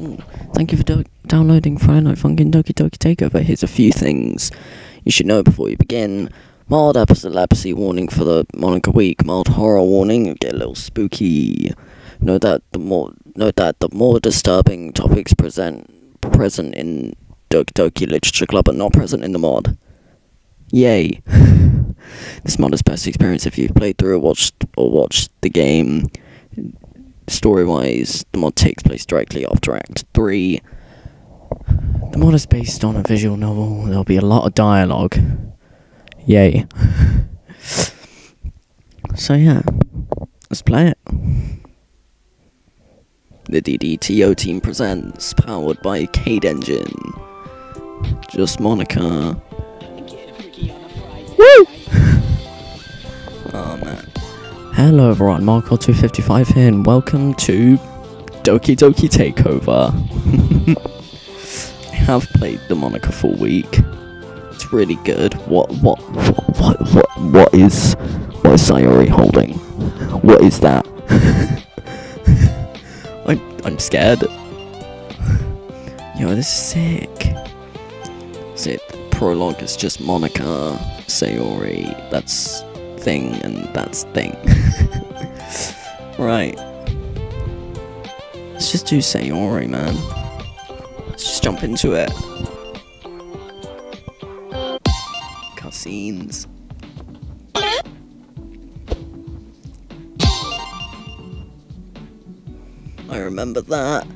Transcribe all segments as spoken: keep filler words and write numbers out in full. Ooh, thank you for do downloading Friday Night Funkin' Doki Doki Takeover. Here's a few things you should know before you begin. Mild epilepsy warning for the Monika week. Mild horror warning. Get a little spooky. Note that the more note that the more disturbing topics present present in Doki Doki Literature Club are not present in the mod. Yay! This mod is best experienced if you've played through or watched or watched the game. Story-wise, the mod takes place directly after Act three. The mod is based on a visual novel. There'll be a lot of dialogue. Yay. So yeah, let's play it. The D D T O team presents, powered by Kade Engine. Just Monika. Woo! Oh man. Hello everyone, Marcor two fifty-five here, and welcome to Doki Doki Takeover. I have played the Monika for a week. It's really good. What what what what what what is what is Sayori holding? What is that? I'm I'm scared. Yo, this is sick. So the prologue is just Monika, Sayori, that's thing, and that's thing. Right. Let's just do Sayori, man. Let's just jump into it. Cutscenes. I remember that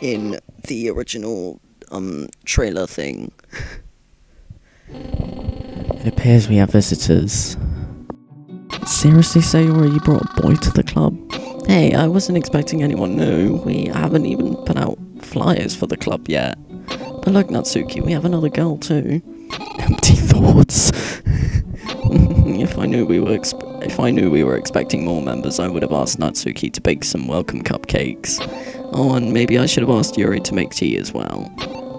in the original um trailer thing. It appears we have visitors. Seriously, Sayori, you brought a boy to the club? Hey, I wasn't expecting anyone new. We haven't even put out flyers for the club yet. But look, Natsuki, we have another girl too. Empty thoughts. If I knew we were exp if I knew we were expecting more members, I would have asked Natsuki to bake some welcome cupcakes. Oh, and maybe I should have asked Yuri to make tea as well.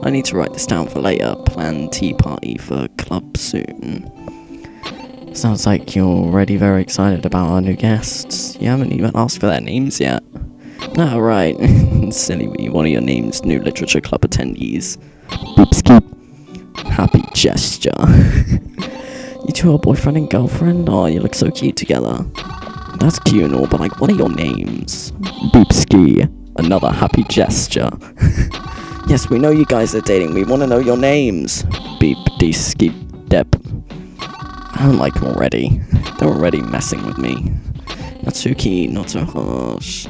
I need to write this down for later. Plan tea party for club soon. Sounds like you're already very excited about our new guests. You haven't even asked for their names yet. No, right. Silly me, one of your names, new literature club attendees. Boopski. Happy gesture. You two are boyfriend and girlfriend? Oh, you look so cute together. That's cute and all, but like, what are your names? Boopski. Another happy gesture. Yes, we know you guys are dating. We want to know your names. Beep, de skip, dep. I don't like them already. They're already messing with me. Natsuki, not so harsh.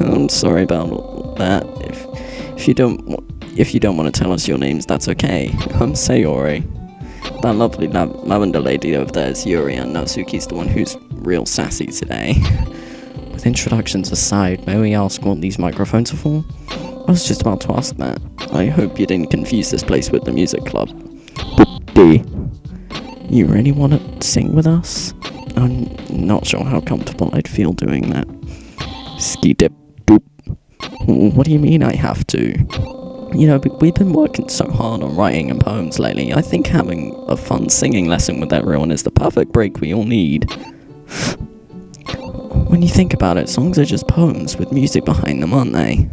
I'm sorry about that. If if you don't if you don't want to tell us your names, that's okay. I'm Sayori. That lovely lav lavender lady over there is Yuri, and Natsuki's the one who's real sassy today. With introductions aside, may we ask what these microphones are for? I was just about to ask that. I hope you didn't confuse this place with the music club. B. You really want to sing with us? I'm not sure how comfortable I'd feel doing that. Ski dip boop. What do you mean I have to? You know, we've been working so hard on writing and poems lately. I think having a fun singing lesson with everyone is the perfect break we all need. When you think about it, songs are just poems with music behind them, aren't they?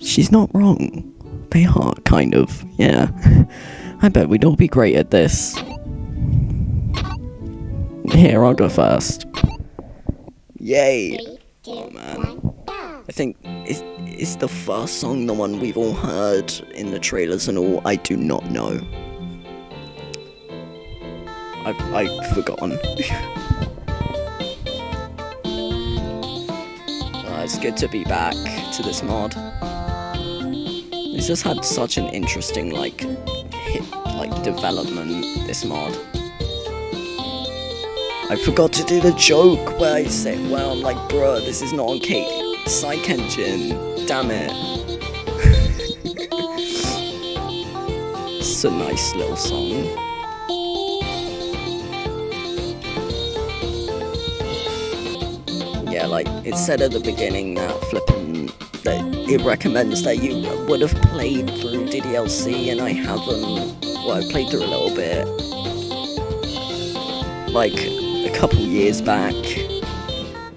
She's not wrong. They are, kind of, yeah. I bet we'd all be great at this. Here, I'll go first. Yay! Three, two, oh man. One, I think, is, is the first song the one we've all heard in the trailers and all? I do not know. I've, I've forgotten. uh, it's good to be back to this mod. It's just had such an interesting, like, like development, this mod. I forgot to do the joke where I say, well, I'm like, bruh, this is not on Kate Psych Engine, damn it. It's a nice little song. Yeah, like, it said at the beginning that flipping, that it recommends that you would have played through D D L C, and I haven't. Well, I played through a little bit, like a couple years back,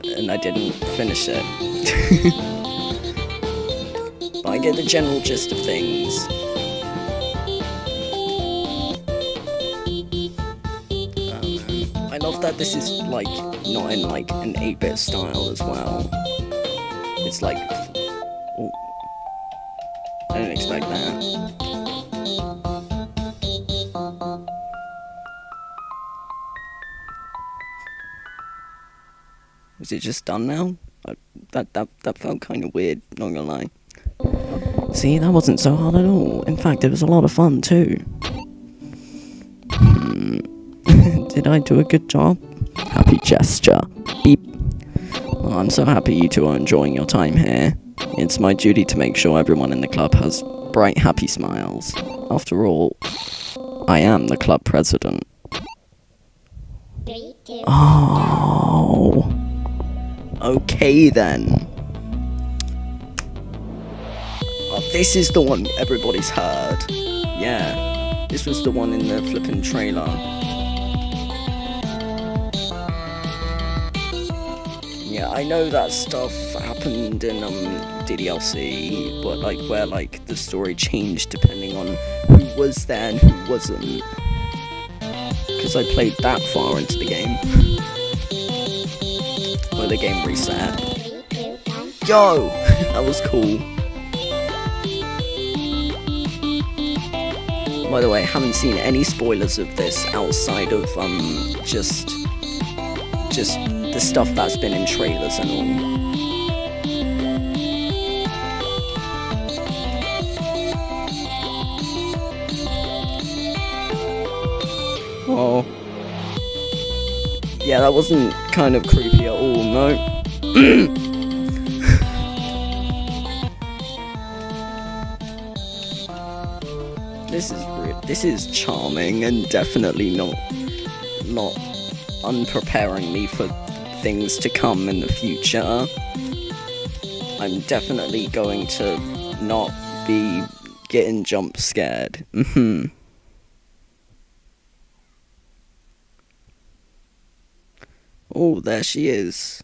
and I didn't finish it. I get the general gist of things. Um, I love that this is like not in like an eight bit style as well. It's like, oh, I didn't expect that. Is it just done now? I, that that that felt kind of weird, not gonna lie. See, that wasn't so hard at all. In fact, it was a lot of fun too. Hmm. Did I do a good job? Happy gesture. Beep. Oh, I'm so happy you two are enjoying your time here. It's my duty to make sure everyone in the club has bright, happy smiles. After all, I am the club president. Oh. Okay then. Oh, this is the one everybody's heard. Yeah, this was the one in the flippin' trailer. Yeah, I know that stuff happened in um D D L C, but like where like the story changed depending on who was there and who wasn't. Because I played that far into the game. The game reset. Yo! That was cool. By the way, I haven't seen any spoilers of this outside of um just just the stuff that's been in trailers and all. Oh. Yeah, that wasn't kind of creepy at all, no. This is real. This is charming and definitely not not unpreparing me for things to come in the future. I'm definitely going to not be getting jump scared. Mm-hmm. Oh, there she is.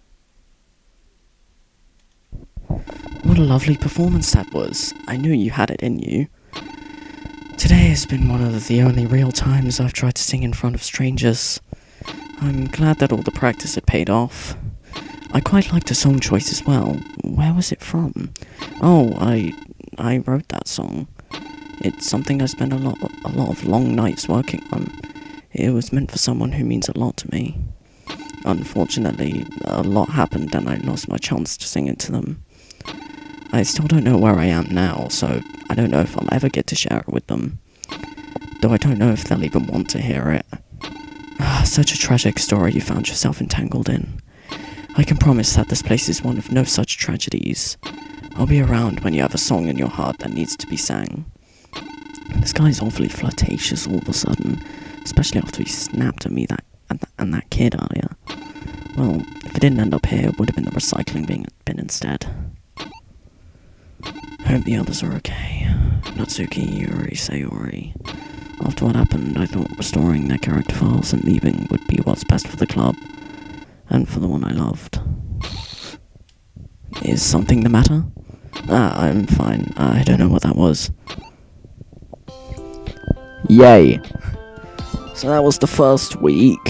What a lovely performance that was. I knew you had it in you. Today has been one of the only real times I've tried to sing in front of strangers. I'm glad that all the practice had paid off. I quite liked the song choice as well. Where was it from? Oh, I I wrote that song. It's something I spent a lot, a lot of long nights working on. It was meant for someone who means a lot to me. Unfortunately, a lot happened and I lost my chance to sing it to them. I still don't know where I am now, so I don't know if I'll ever get to share it with them. Though I don't know if they'll even want to hear it. Such a tragic story you found yourself entangled in. I can promise that this place is one of no such tragedies. I'll be around when you have a song in your heart that needs to be sang. This guy's awfully flirtatious all of a sudden, especially after he snapped at me that And, th and that kid earlier. Well, if it didn't end up here, it would have been the recycling bin, bin instead. Hope the others are okay. Natsuki, Yuri, Sayori. After what happened, I thought restoring their character files and leaving would be what's best for the club. And for the one I loved. Is something the matter? Ah, I'm fine. I don't know what that was. Yay! So that was the first week.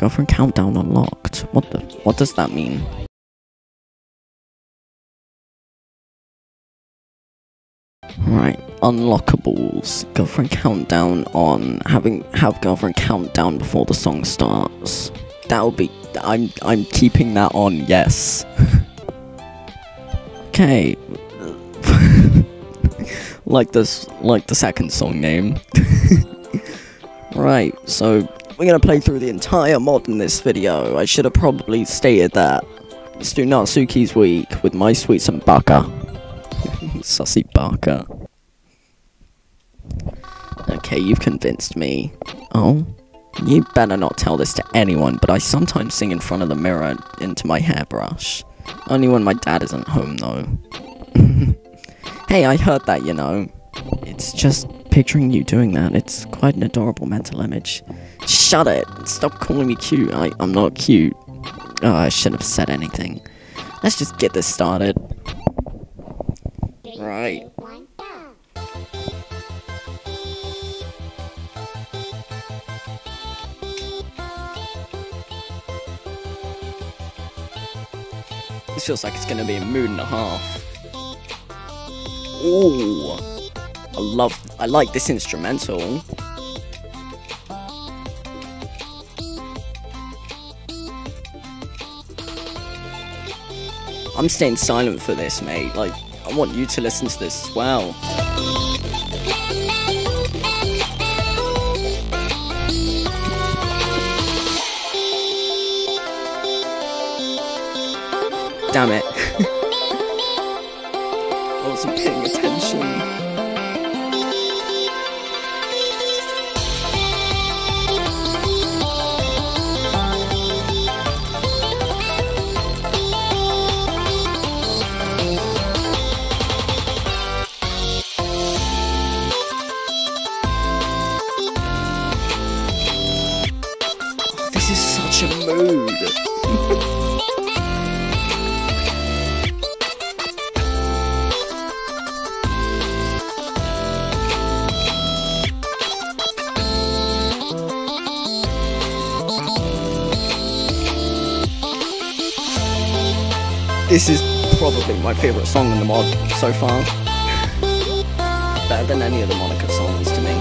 Girlfriend countdown unlocked. What the? What does that mean? Right, unlockables. Girlfriend countdown on. Having have girlfriend countdown before the song starts. That'll be. I'm. I'm keeping that on. Yes. Okay. Like this. Like the second song name. Right, so we're going to play through the entire mod in this video. I should have probably stated that. Let's do Natsuki's Week with My Sweet Senbaka. Sussy Barker. Okay, you've convinced me. Oh? You better not tell this to anyone, but I sometimes sing in front of the mirror into my hairbrush. Only when my dad isn't home, though. Hey, I heard that, you know. It's just... picturing you doing that, it's quite an adorable mental image. Shut it! Stop calling me cute, I, I'm not cute. Oh, I shouldn't have said anything. Let's just get this started. right. This feels like it's gonna be a mood and a half. Ooh, I love, I like this instrumental. I'm staying silent for this, mate. Like, I want you to listen to this as well. Damn it. I wasn't paying attention. This is probably my favourite song in the mod so far. Better than any of the Monika songs to me.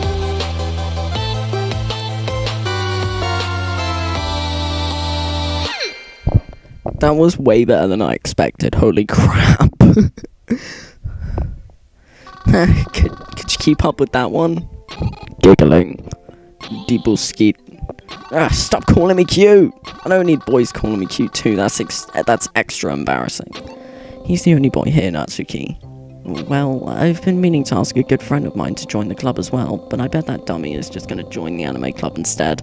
That was way better than I expected, holy crap. could, could you keep up with that one? Giggling. Deeble skeet. Ah, stop calling me cute! I don't need boys calling me cute too, that's ex that's extra embarrassing. He's the only boy here, Natsuki. Well, I've been meaning to ask a good friend of mine to join the club as well, but I bet that dummy is just gonna join the anime club instead.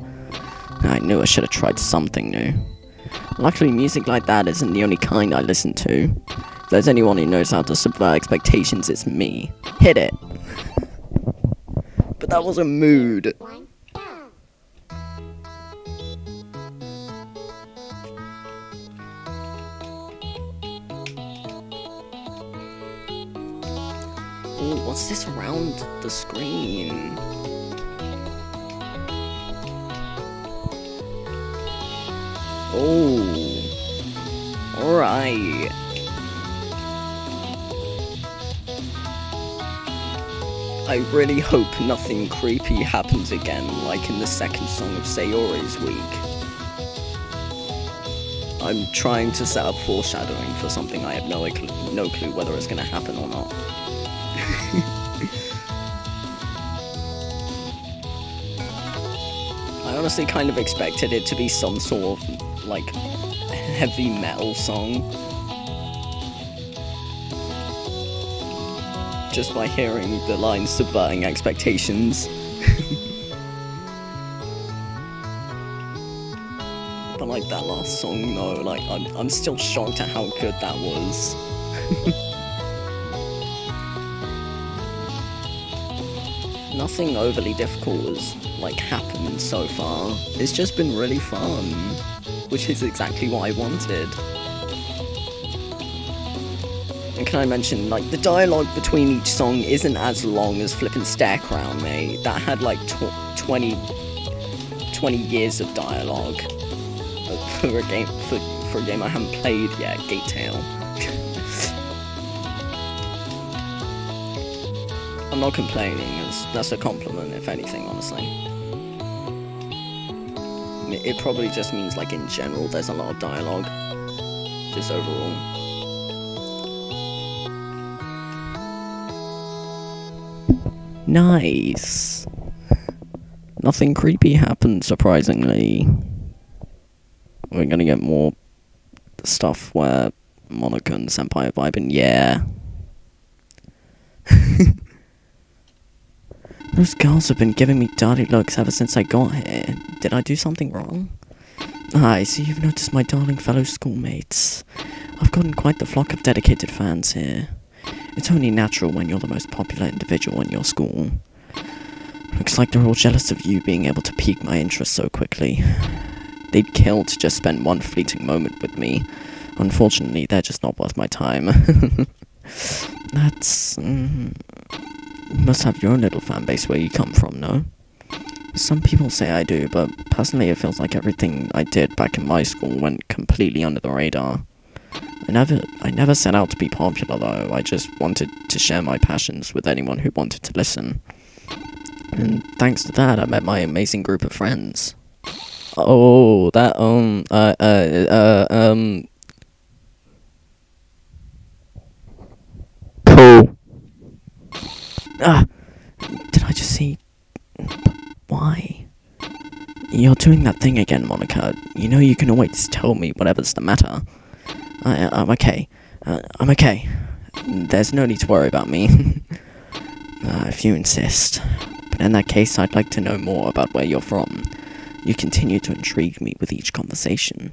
I knew I should have tried something new. Luckily, music like that isn't the only kind I listen to. If there's anyone who knows how to subvert expectations, it's me. Hit it! But that was a mood. Ooh, what's this around the screen? Oh, all right. I really hope nothing creepy happens again, like in the second song of Sayori's week. I'm trying to set up foreshadowing for something I have no cl- no clue whether it's going to happen or not. I honestly kind of expected it to be some sort of, like, heavy metal song. Just by hearing the line subverting expectations. But like that last song though, like, I'm, I'm still shocked at how good that was. Nothing overly difficult has, like, happened so far. It's just been really fun, which is exactly what I wanted. And can I mention, like, the dialogue between each song isn't as long as flippin' Stare Crown, mate. That had, like, tw twenty, twenty years of dialogue for a game, for, for a game I haven't played yet, Gate Tale. I'm not complaining, that's, that's a compliment, if anything, honestly. It probably just means, like, in general, there's a lot of dialogue. Just overall. Nice. Nothing creepy happened, surprisingly. We're gonna get more stuff where Monika and Senpai are vibing, yeah. Those girls have been giving me dirty looks ever since I got here. Did I do something wrong? Hi, so you've noticed my darling fellow schoolmates. I've gotten quite the flock of dedicated fans here. It's only natural when you're the most popular individual in your school. Looks like they're all jealous of you being able to pique my interest so quickly. They'd kill to just spend one fleeting moment with me. Unfortunately, they're just not worth my time. That's... Um, you must have your own little fanbase where you come from, no? Some people say I do, but personally it feels like everything I did back in my school went completely under the radar. I never, I never set out to be popular though, I just wanted to share my passions with anyone who wanted to listen. And thanks to that, I met my amazing group of friends. Oh, that, um, uh, uh, uh, um... Cool. Ah! Did I just see... Why? You're doing that thing again, Monika. You know you can always tell me whatever's the matter. I, I'm okay. Uh, I'm okay. There's no need to worry about me. uh, if you insist. But in that case, I'd like to know more about where you're from. You continue to intrigue me with each conversation.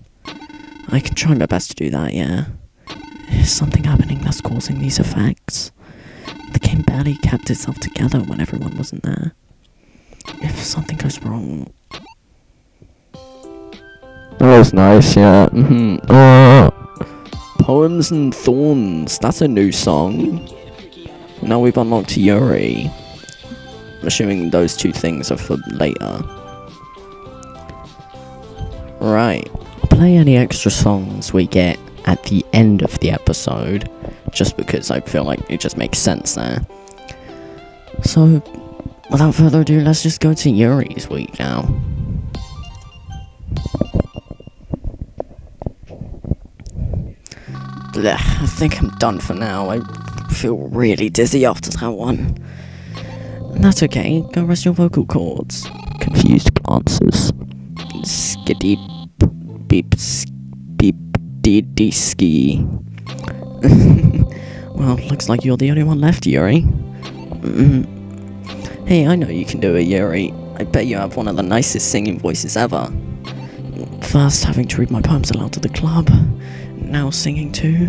I can try my best to do that, yeah. Is something happening that's causing these effects? The game barely kept itself together when everyone wasn't there. If something goes wrong... That was nice, yeah. Mm-hmm. Oh. Poems and Thorns, that's a new song. Now we've unlocked Yuri. I'm assuming those two things are for later. Right. I'll play any extra songs we get at the end of the episode, just because I feel like it just makes sense there. So... without further ado, let's just go to Yuri's week now. Blech, I think I'm done for now. I feel really dizzy after that one. That's okay, go rest your vocal cords. Confused glances. Skiddy beep beep dee dee ski. Well, looks like you're the only one left, Yuri. Mm-hmm. Hey, I know you can do it, Yuri. I bet you have one of the nicest singing voices ever. First, having to read my poems aloud to the club. Now singing too.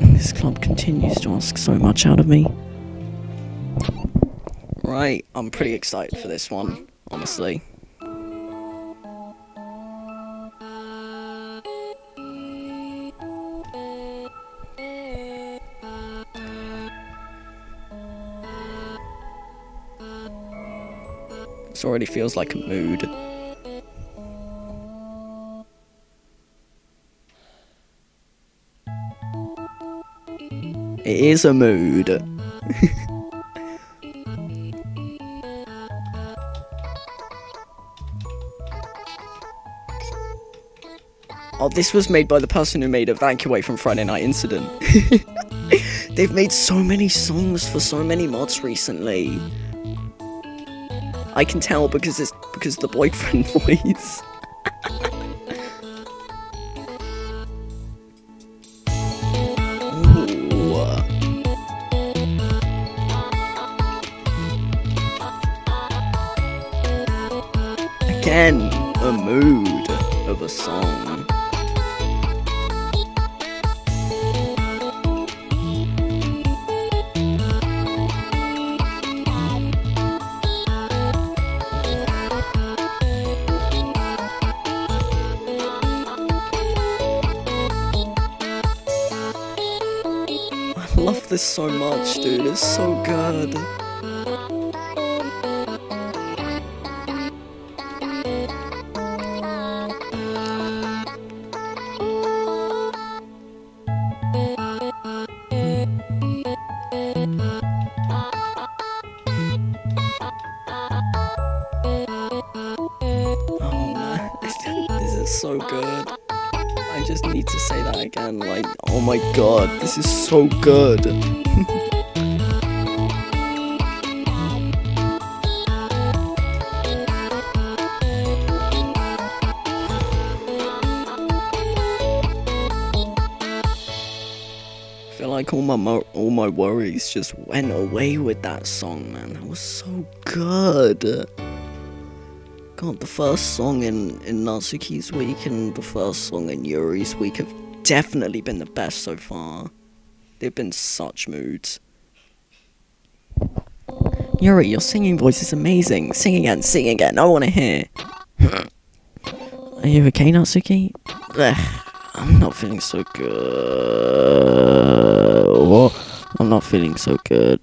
This club continues to ask so much out of me. Right, I'm pretty excited for this one, honestly. This already feels like a mood. It is a mood. Oh, this was made by the person who made Evacuate from Friday Night Incident. They've made so many songs for so many mods recently. I can tell because it's because the boyfriend voice. Again, a mood of a song. This so much, dude. It's so good. Oh man, this is so good. I just need to say that again, like, oh my god, this is so good. I feel like all my mo all my worries just went away with that song, man. That was so good. God, the first song in, in Natsuki's week and the first song in Yuri's week have definitely been the best so far. They've been such moods. Yuri, your singing voice is amazing. Sing again, sing again, I want to hear. Are you okay, Natsuki? I'm not feeling so good. What? I'm I'm not feeling so good.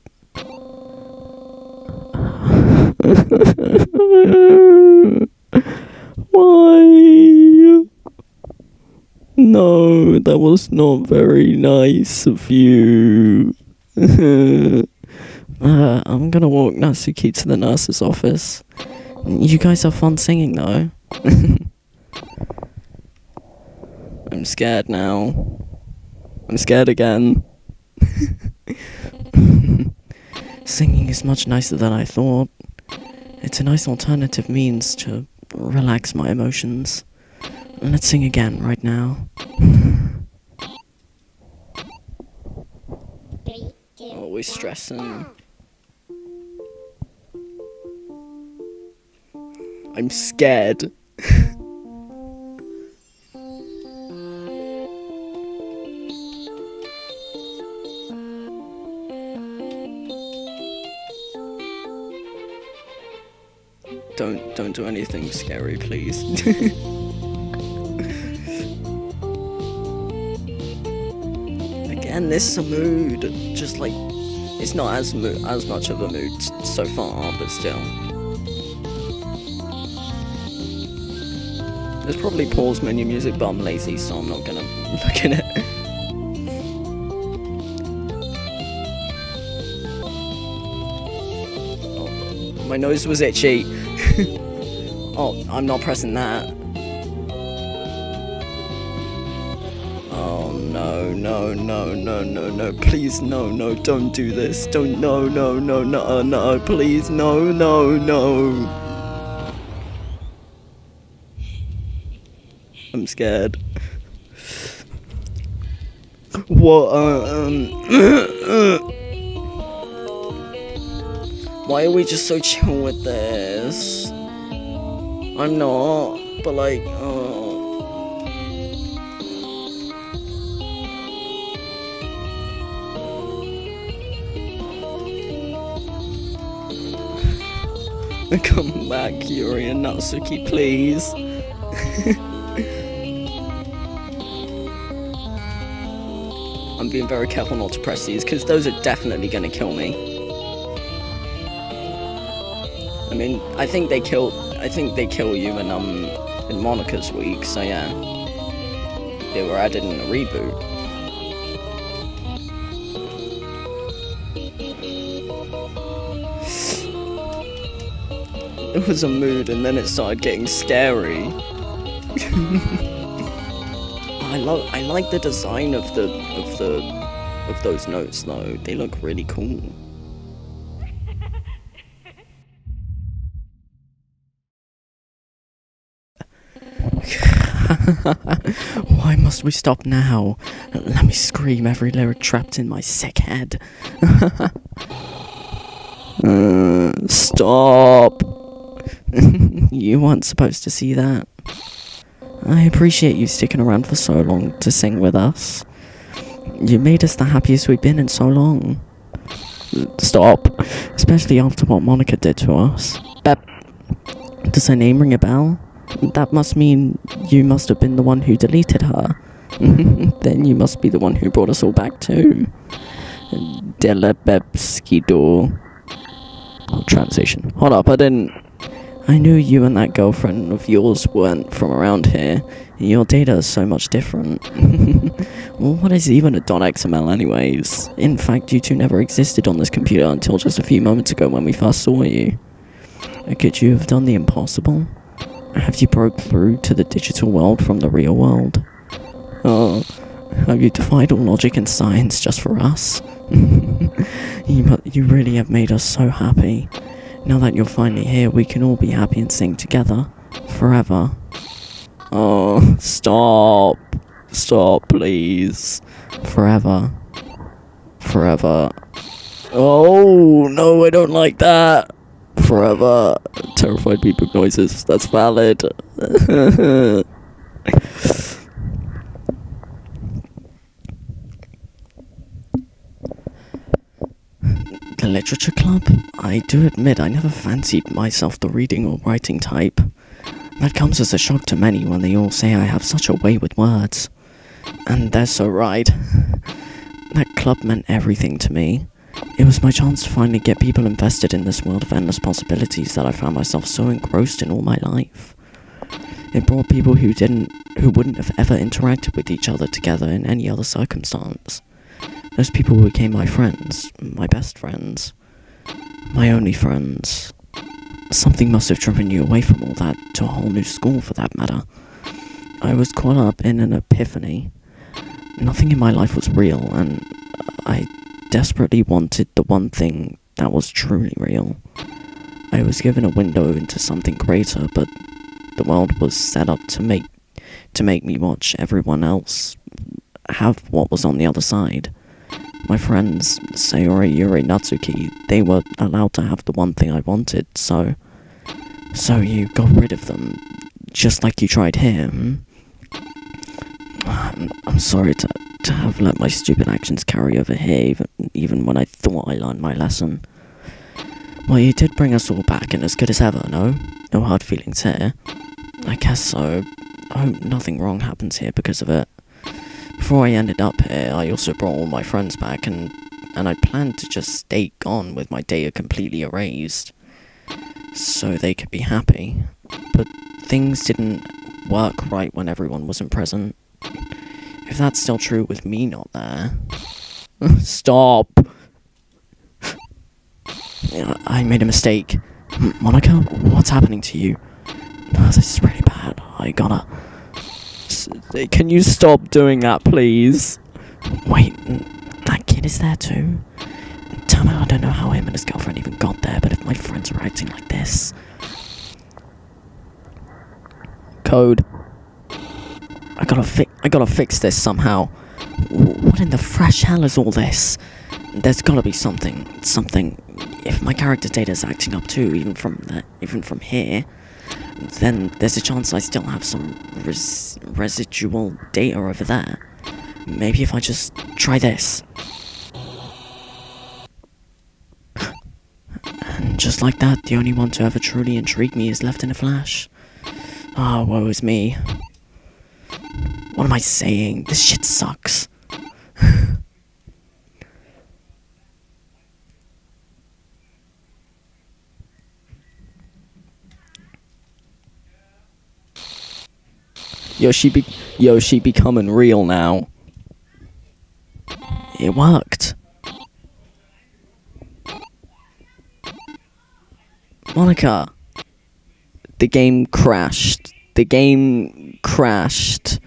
Why? No, that was not very nice of you. uh, I'm gonna walk Natsuki to the nurse's office. You guys have fun singing though. I'm scared now. I'm scared again. Singing is much nicer than I thought. It's a nice alternative means to relax my emotions. Let's sing again right now. Always stressing. I'm scared. Don't don't do anything scary, please. Again, this is a mood. Just like it's not as mo as much of a mood so far, but still. There's probably pause menu music, but I'm lazy, so I'm not gonna look at it. Oh, my nose was itchy. Oh, I'm not pressing that. Oh, no, no, no, no, no, no, please, no, no, don't do this. Don't, no, no, no, no, no, please, no, no, no. I'm scared. What, uh, um... Why are we just so chill with this? I'm not, but like, oh. Come back, Yuri and Natsuki, please. I'm being very careful not to press these, because those are definitely going to kill me. I mean, I think they kill. I think they kill you in um in Monika's week. So yeah, they were added in a reboot. It was a mood, and then it started getting scary. I love. I like the design of the of the of those notes though. They look really cool. Why must we stop now? Let me scream every lyric trapped in my sick head. uh, stop. You weren't supposed to see that. I appreciate you sticking around for so long to sing with us. You made us the happiest we've been in so long. Stop. Especially after what Monika did to us. Bep. Does her name ring a bell? That must mean you must have been the one who deleted her. Then you must be the one who brought us all back too. Delebebskido. Translation. Hold up, I didn't... I knew you and that girlfriend of yours weren't from around here. Your data is so much different. Well, what is even a .xml anyways? In fact, you two never existed on this computer until just a few moments ago when we first saw you. Could you have done the impossible? Have you broke through to the digital world from the real world? Oh, have you defied all logic and science just for us? you, you really have made us so happy. Now that you're finally here, we can all be happy and sing together. Forever. Oh, stop. Stop, please. Forever. Forever. Oh, no, I don't like that. Forever. Terrified beeping noises. That's valid. The Literature Club? I do admit I never fancied myself the reading or writing type. That comes as a shock to many when they all say I have such a way with words. And they're so right. That club meant everything to me. It was my chance to finally get people invested in this world of endless possibilities that I found myself so engrossed in all my life. It brought people who didn't, who wouldn't have ever interacted with each other together in any other circumstance. Those people became my friends, my best friends, my only friends. Something must have driven you away from all that to a whole new school for that matter. I was caught up in an epiphany. Nothing in my life was real, and I desperately wanted the one thing that was truly real. I was given a window into something greater, but the world was set up to make to make me watch everyone else have what was on the other side. My friends, Sayori, Yuri, Natsuki, they were allowed to have the one thing I wanted, so... So you got rid of them, just like you tried here, hmm? I'm, I'm sorry to, to have let my stupid actions carry over here, even, even when I thought I learned my lesson. Well, you did bring us all back, and as good as ever, no? No hard feelings here. I guess so. I hope nothing wrong happens here because of it. Before I ended up here, I also brought all my friends back, and and I planned to just stay gone with my data completely erased, so they could be happy. But things didn't work right when everyone wasn't present. If that's still true with me not there... Stop! I made a mistake. Monika, what's happening to you? Oh, this is really bad. I gotta... Can you stop doing that, please? Wait, that kid is there too? Damn it, I don't know how him and his girlfriend even got there, but if my friends are acting like this... Code. I gotta fi- I gotta fix this somehow. What in the fresh hell is all this? There's gotta be something, something. If my character data's acting up too, even from the, even from here... Then there's a chance I still have some res residual data over there. Maybe if I just try this. And just like that, the only one to ever truly intrigue me is left in a flash. Ah, oh, woe is me. What am I saying? This shit sucks. Yo, she be- Yo, she becoming real now. It worked. Monika. The game crashed. The game crashed.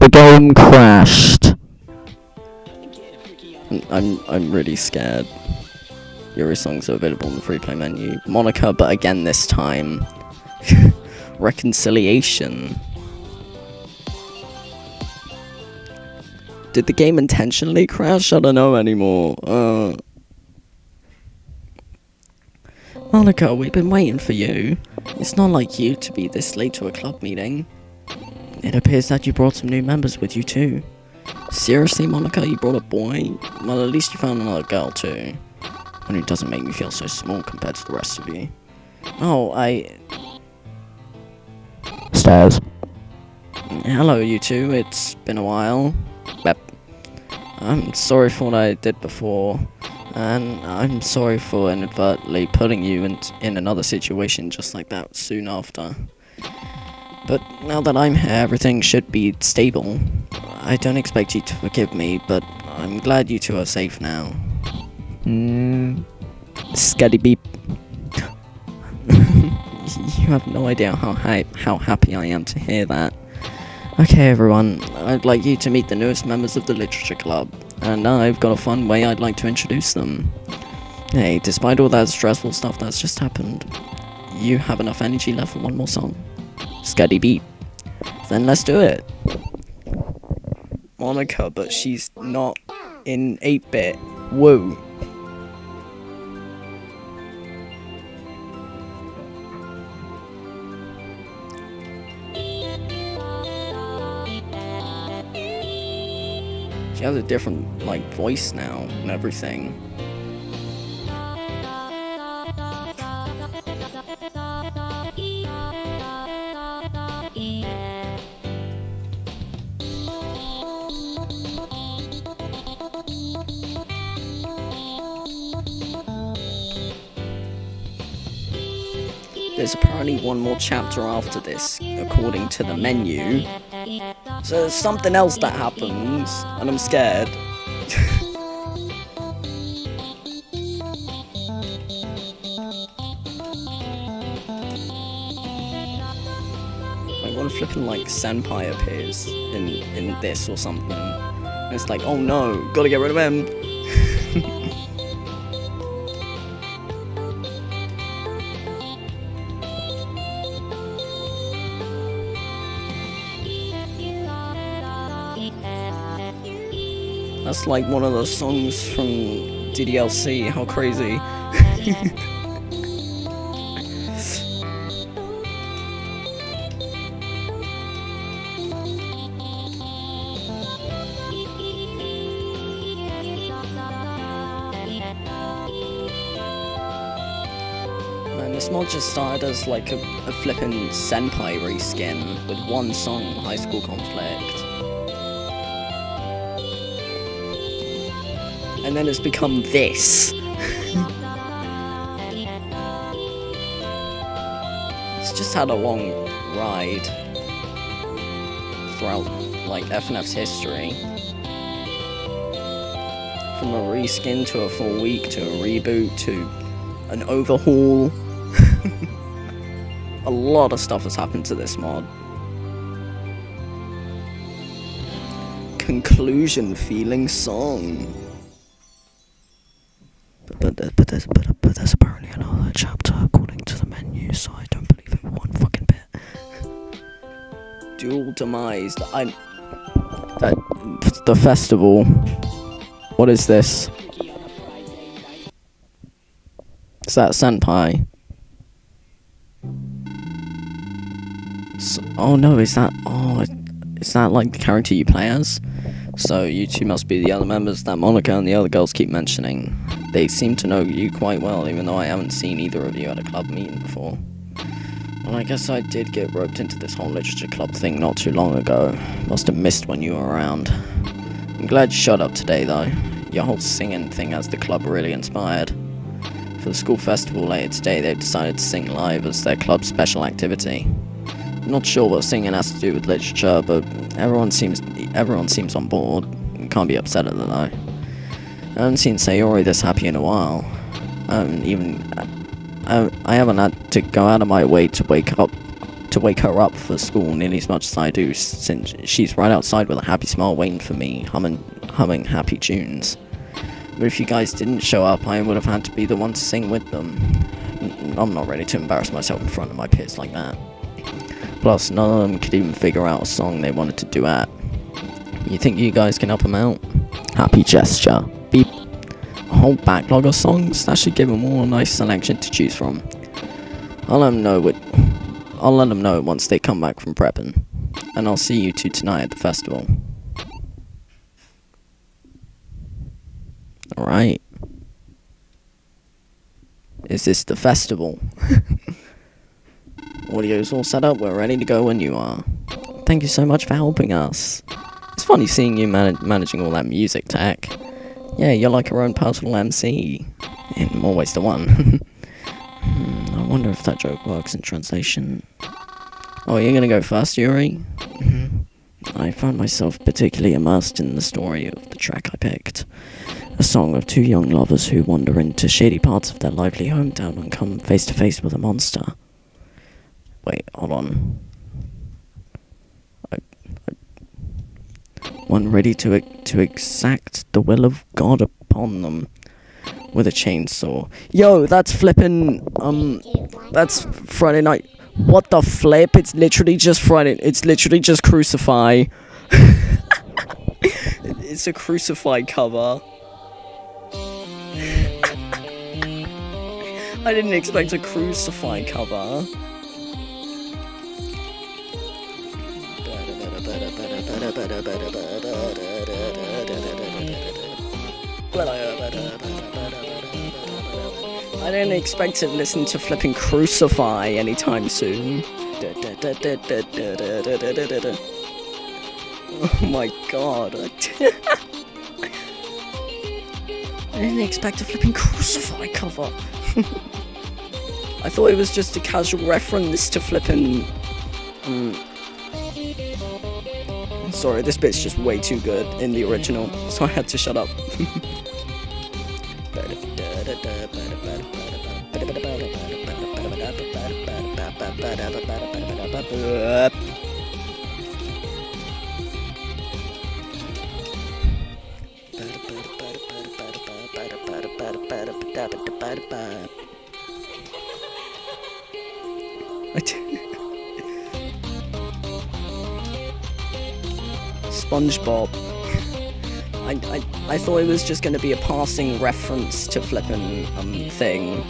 The game crashed. I'm- I'm really scared. Yuri songs are available in the free play menu. Monika, but again this time. Reconciliation. Did the game intentionally crash? I don't know anymore. Uh. Monika, we've been waiting for you. It's not like you to be this late to a club meeting. It appears that you brought some new members with you too. Seriously, Monika, you brought a boy? Well, at least you found another girl too. And it doesn't make me feel so small compared to the rest of you. Oh, I... Stairs. Hello, you two. It's been a while. I'm sorry for what I did before, and I'm sorry for inadvertently putting you in, in another situation just like that soon after. But now that I'm here, everything should be stable. I don't expect you to forgive me, but I'm glad you two are safe now. Mm. Scuddy beep. You have no idea how hi how happy I am to hear that. Okay everyone, I'd like you to meet the newest members of the Literature Club, and I've got a fun way I'd like to introduce them. Hey, despite all that stressful stuff that's just happened, you have enough energy left for one more song. Scuddy beat. Then let's do it! Monika, but she's not in eight bit. Woo! She has a different, like, voice now and everything. there's apparently one more chapter after this, according to the menu. So there's something else that happens, and I'm scared. Like, one flipping, like, Senpai appears in, in this or something. And it's like, oh no, gotta get rid of him. That's like one of those songs from D D L C, how crazy. Man, this mod just started as like a, a flippin' Senpai reskin with one song, High School Conflict. And then it's become this. It's just had a long ride throughout, like, F N F's history. From a reskin to a full week to a reboot to an overhaul. A lot of stuff has happened to this mod. Conclusion feeling song. But, but, but, there's, but, but there's apparently another chapter according to the menu, so I don't believe it one fucking bit. Dual demise. I. That, the festival. What is this? Is that Senpai? So, oh no, is that. Oh, is that like the character you play as? So you two must be the other members that Monika and the other girls keep mentioning. They seem to know you quite well, even though I haven't seen either of you at a club meeting before. Well, I guess I did get roped into this whole literature club thing not too long ago. Must have missed when you were around. I'm glad you showed up today, though. Your whole singing thing has the club really inspired. For the school festival later today, they've decided to sing live as their club's special activity. I'm not sure what singing has to do with literature, but everyone seems everyone seems on board. Can't be upset at it though. I haven't seen Sayori this happy in a while. I haven't even I, I haven't had to go out of my way to wake up to wake her up for school nearly as much as I do, since she's right outside with a happy smile waiting for me, humming humming happy tunes. But if you guys didn't show up, I would have had to be the one to sing with them. I'm not ready to embarrass myself in front of my peers like that. Plus, none of them could even figure out a song they wanted to duet. You think you guys can help them out? Happy gesture. Beep. A whole backlog of songs? That should give them all a nice selection to choose from. I'll let them know what. I'll let them know once they come back from prepping. And I'll see you two tonight at the festival. Alright. Is this the festival? Audio's all set up, we're ready to go when you are. Thank you so much for helping us. It's funny seeing you man managing all that music tech. Yeah, you're like your own personal M C. In more ways than one. hmm, I wonder if that joke works in translation. Oh, you're gonna go first, Yuri? I found myself particularly immersed in the story of the track I picked. A song of two young lovers who wander into shady parts of their lively hometown and come face to face with a monster. Wait, hold on. I, I, one ready to to exact the will of God upon them with a chainsaw. Yo, that's flippin' um, that's Friday night. What the flip? It's literally just Friday. It's literally just Crucify. It's a Crucify cover. I didn't expect a Crucify cover. I didn't expect to listen to flipping Crucify anytime soon. Oh my god. I didn't expect a flipping Crucify cover. I thought it was just a casual reference to flippin'... Um, sorry, this bit's just way too good in the original, so I had to shut up. I do. SpongeBob. I, I, I thought it was just going to be a passing reference to flippin' um, thing.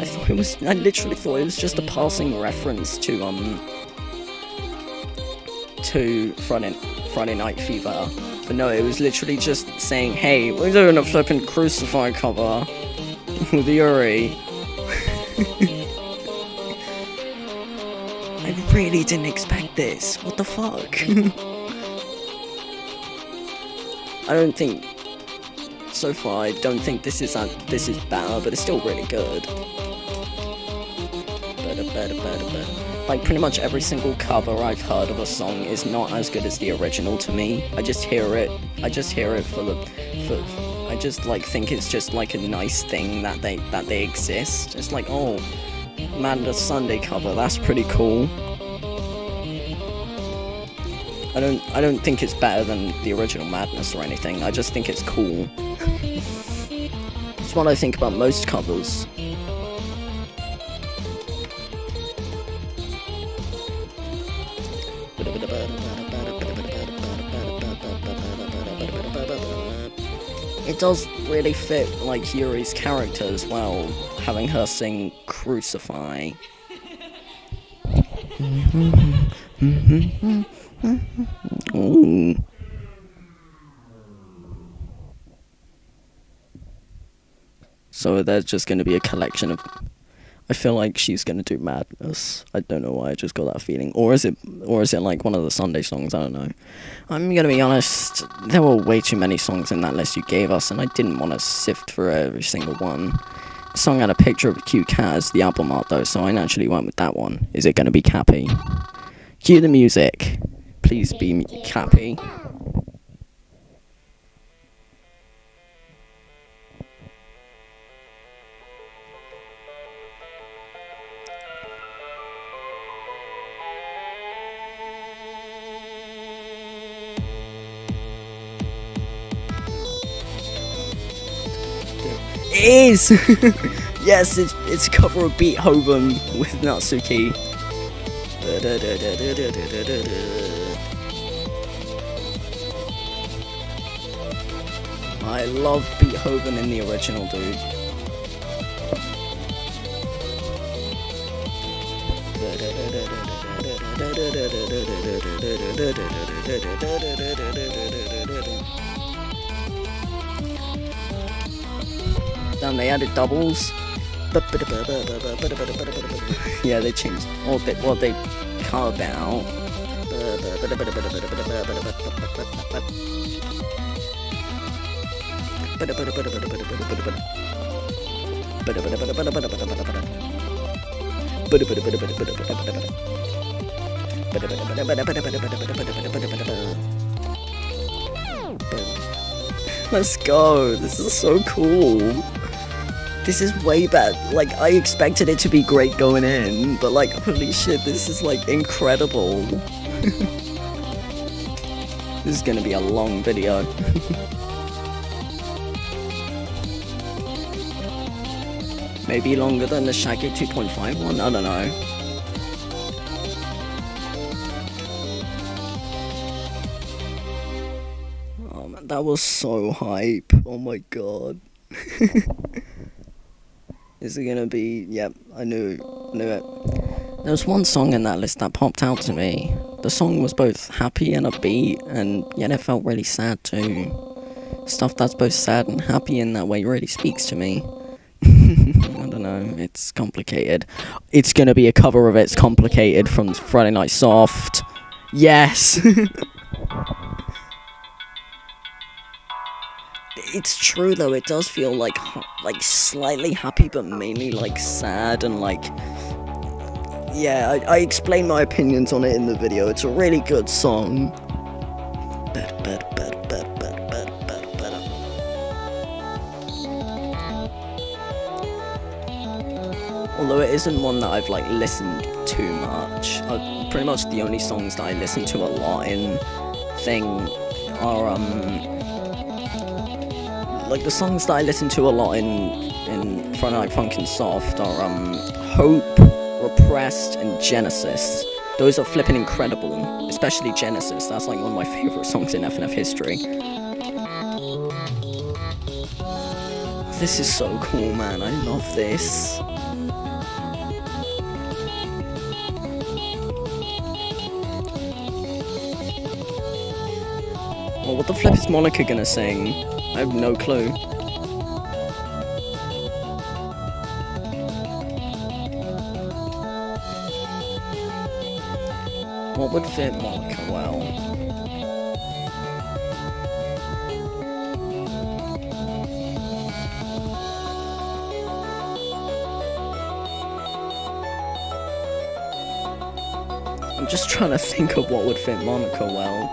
I thought it was. I literally thought it was just a passing reference to um to Friday Friday Night Fever. But no, it was literally just saying, "Hey, we're doing a flippin' Crucify cover with Yuri." I really didn't expect this. What the fuck? I don't think, so far, I don't think this is uh, this is bad, but it's still really good. Better, better, better, better. Like, pretty much every single cover I've heard of a song is not as good as the original to me. I just hear it, I just hear it for the, for, I just, like, think it's just, like, a nice thing that they, that they exist. It's like, oh, Madness Sunday cover, that's pretty cool. I don't I don't think it's better than the original Madness or anything. I just think it's cool. That's what I think about most covers. It does really fit like Yuri's character as well, having her sing Crucify. Ooh. So there's just going to be a collection of... I feel like she's going to do Madness. I don't know why, I just got that feeling. Or is it or is it like one of the Sunday songs? I don't know. I'm going to be honest, there were way too many songs in that list you gave us, and I didn't want to sift through every single one. The song had a picture of a cute cat as the album art though, so I naturally went with that one. Is it going to be Cappy? Cue the music. Please be happy. It is! Yes, it's, it's a cover of Beethoven with Natsuki. I love Beethoven in the original, dude. Damn, they added doubles. Yeah, they changed. Oh, they, well, they carved it out. Let's go, this is so cool. This is way better. Like, I expected it to be great going in, but like, holy shit, this is like incredible. This is gonna be a long video. Maybe longer than the Shaggy two point five one? I don't know. Oh man, that was so hype. Oh my god. Is it gonna be... Yep, I knew, I knew it. There was one song in that list that popped out to me. The song was both happy and upbeat, and yet it felt really sad too. Stuff that's both sad and happy in that way really speaks to me. I don't know, it's complicated. It's gonna be a cover of It's Complicated from Friday Night Soft. Yes! it's true though, it does feel like, like slightly happy, but mainly like sad and like, yeah, I, I explain my opinions on it in the video. It's a really good song. But, but, but, but, but, but, but, but. Although it isn't one that I've like listened too much. I, pretty much the only songs that I listen to a lot in thing are um. Like the songs that I listen to a lot in in Friday Night Funkin' Soft are um Hope, Repressed, and Genesis. Those are flipping incredible, especially Genesis. That's like one of my favorite songs in F N F history. This is so cool, man. I love this. Well, what the flip is Monika gonna sing? I have no clue. What would fit Monika well? I'm just trying to think of what would fit Monika well.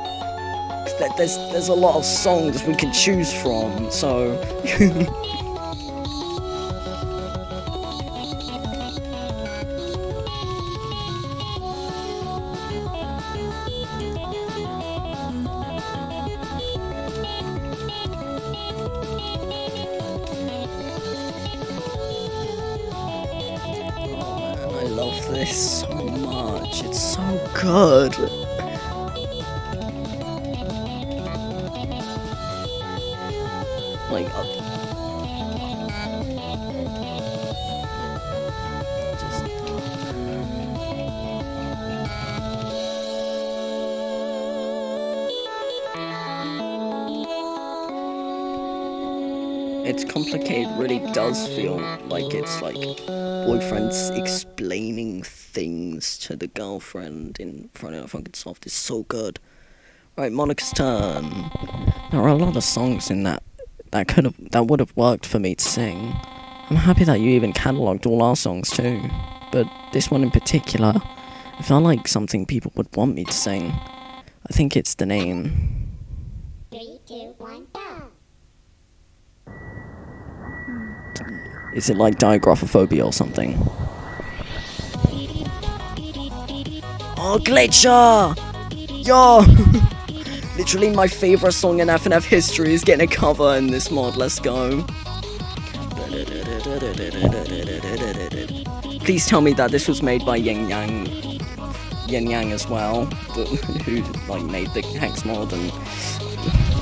There's, there's a lot of songs we can choose from, so... oh man, I love this so much, it's so good! Like, up. Just. It's complicated, really does feel like it's like boyfriend's explaining things to the girlfriend in Friday Night Funkin' Soft is so good. Right, Monika's turn. There are a lot of songs in that. That could have, that would have worked for me to sing. I'm happy that you even catalogued all our songs too, but this one in particular, I felt like something people would want me to sing. I think it's the name. Three, two, one, go. Is it like diagraphophobia or something? Oh, Glitcher! Yo! Literally my favourite song in F N F history is getting a cover in this mod, let's go. Please tell me that this was made by Yin Yang, Yin Yang as well, who like made the Hex mod, and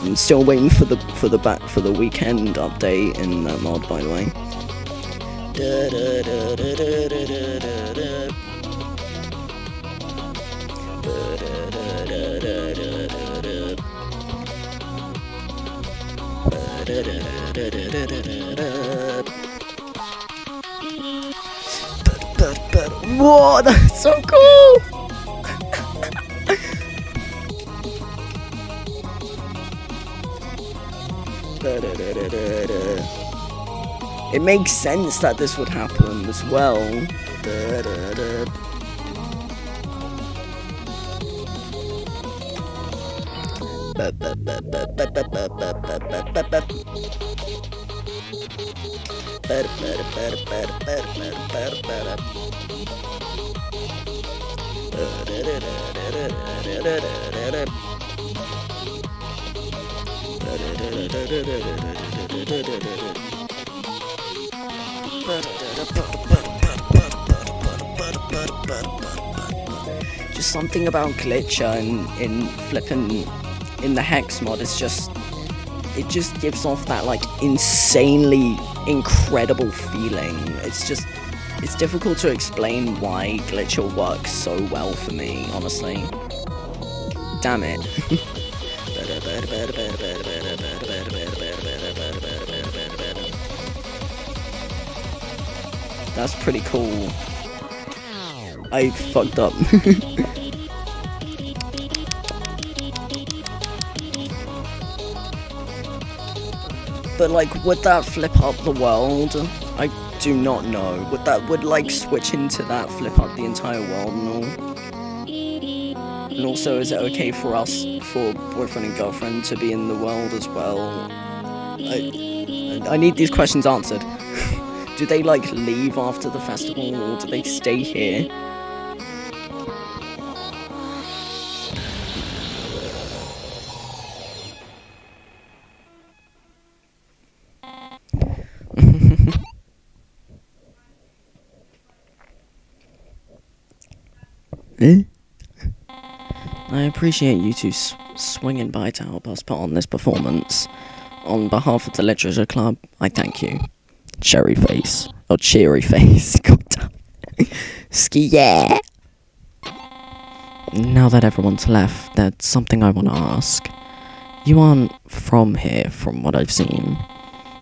I'm still waiting for the for the back for the weekend update in that mod, by the way. Whoa, that's so cool! It makes sense that this would happen as well. Just something about Glitcher in, in flippin' in the Hex mod is just, it just gives off that like insanely incredible feeling. It's just, it's difficult to explain why Glitcher works so well for me, honestly. Damn it. That's pretty cool. I fucked up. but like would that flip up the world? I do not know. Would that would like switch into that flip up the entire world and all? And also, is it okay for us, for boyfriend and girlfriend, to be in the world as well? I, I need these questions answered. Do they like leave after the festival, or do they stay here? Eh? I appreciate you two s swinging by to help us put on this performance. On behalf of the Literature Club, I thank you. Cherry face. Or cheery face. God damn it. Ski yeah! Now that everyone's left, there's something I want to ask. You aren't from here, from what I've seen.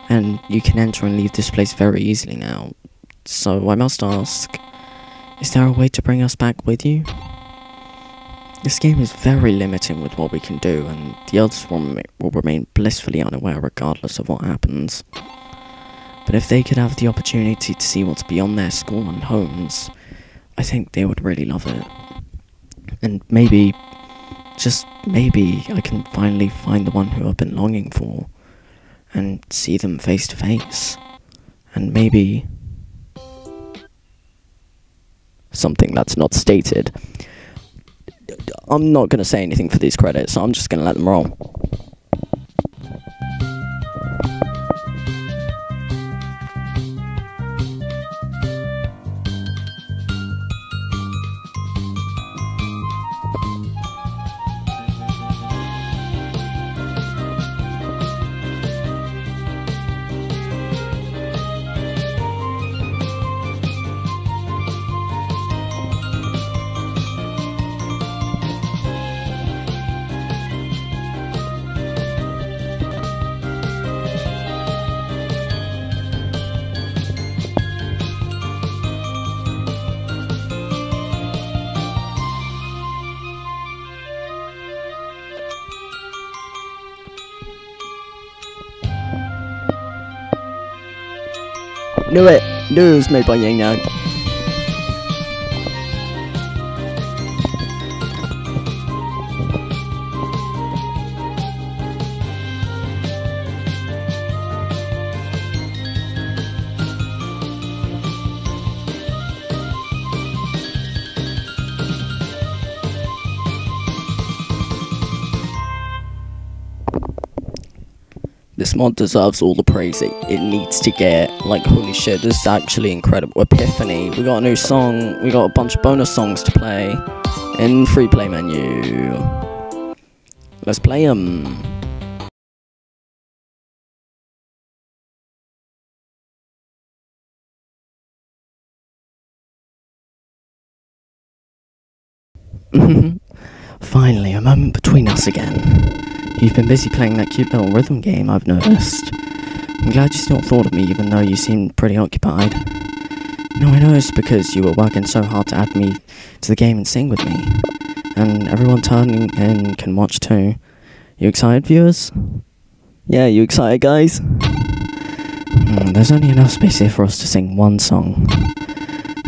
And you can enter and leave this place very easily now. So I must ask, is there a way to bring us back with you? This game is very limiting with what we can do, and the others will, will remain blissfully unaware regardless of what happens. But if they could have the opportunity to see what's beyond their school and homes, I think they would really love it. And maybe, just maybe, I can finally find the one who I've been longing for, and see them face to face. And maybe... something that's not stated. I'm not going to say anything for these credits, so I'm just going to let them roll. Knew it! Knew it was made by Yin Yang. This mod deserves all the praise it, it needs to get. Like, holy shit, this is actually incredible. Epiphany. We got a new song. We got a bunch of bonus songs to play in free play menu. Let's play them. Finally, a moment between us again. You've been busy playing that cute little rhythm game, I've noticed. I'm glad you still thought of me, even though you seemed pretty occupied. No, I know it's because you were working so hard to add me to the game and sing with me. And everyone turning in can watch too. You excited, viewers? Yeah, you excited, guys? Mm, there's only enough space here for us to sing one song.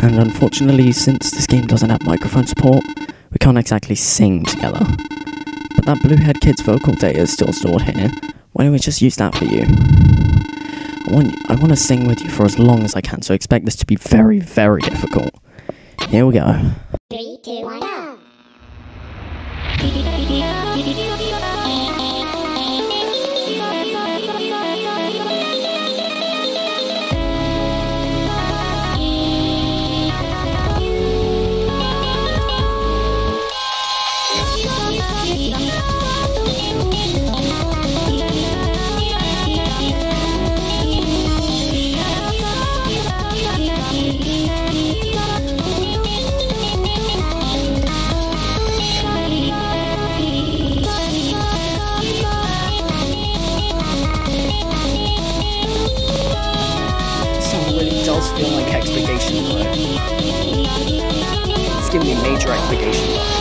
And unfortunately, since this game doesn't have microphone support, we can't exactly sing together. That Bluehead Kid's vocal data is still stored here. Why don't we just use that for you? I want, I want to sing with you for as long as I can, so expect this to be very, very difficult. Here we go. Three, two, one, go. Feel like expectation vibes. It's giving me major expectation vibes.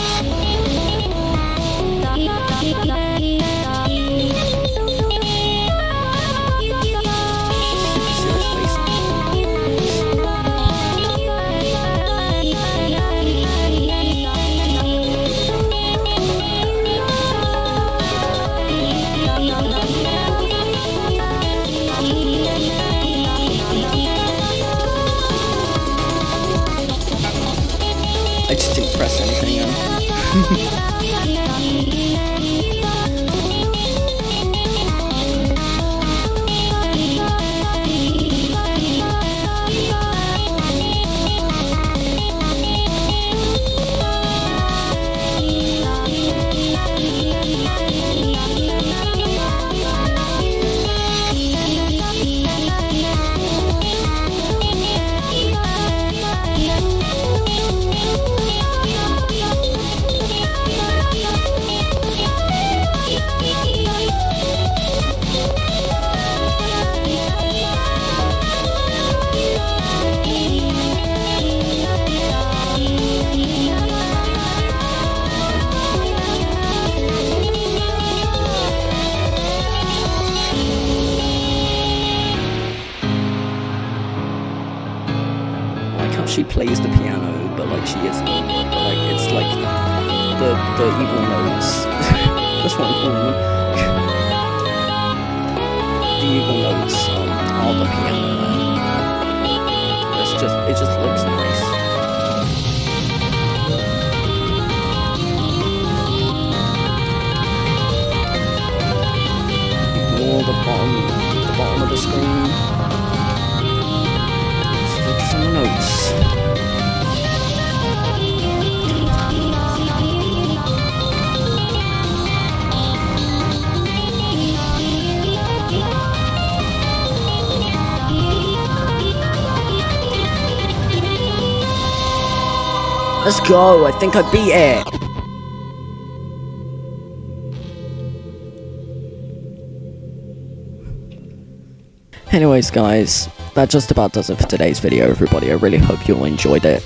Let's go, I think I beat it! Anyways guys, that just about does it for today's video everybody, I really hope you all enjoyed it.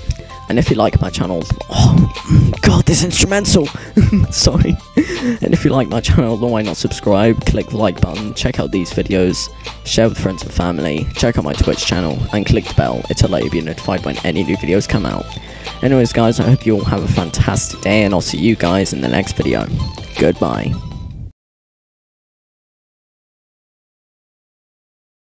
And if you like my channel, oh god this instrumental, sorry. And if you like my channel, why not subscribe, click the like button, check out these videos, share with friends and family, check out my Twitch channel, and click the bell, it'll let you be notified when any new videos come out. Anyways guys, I hope you all have a fantastic day and I'll see you guys in the next video. Goodbye.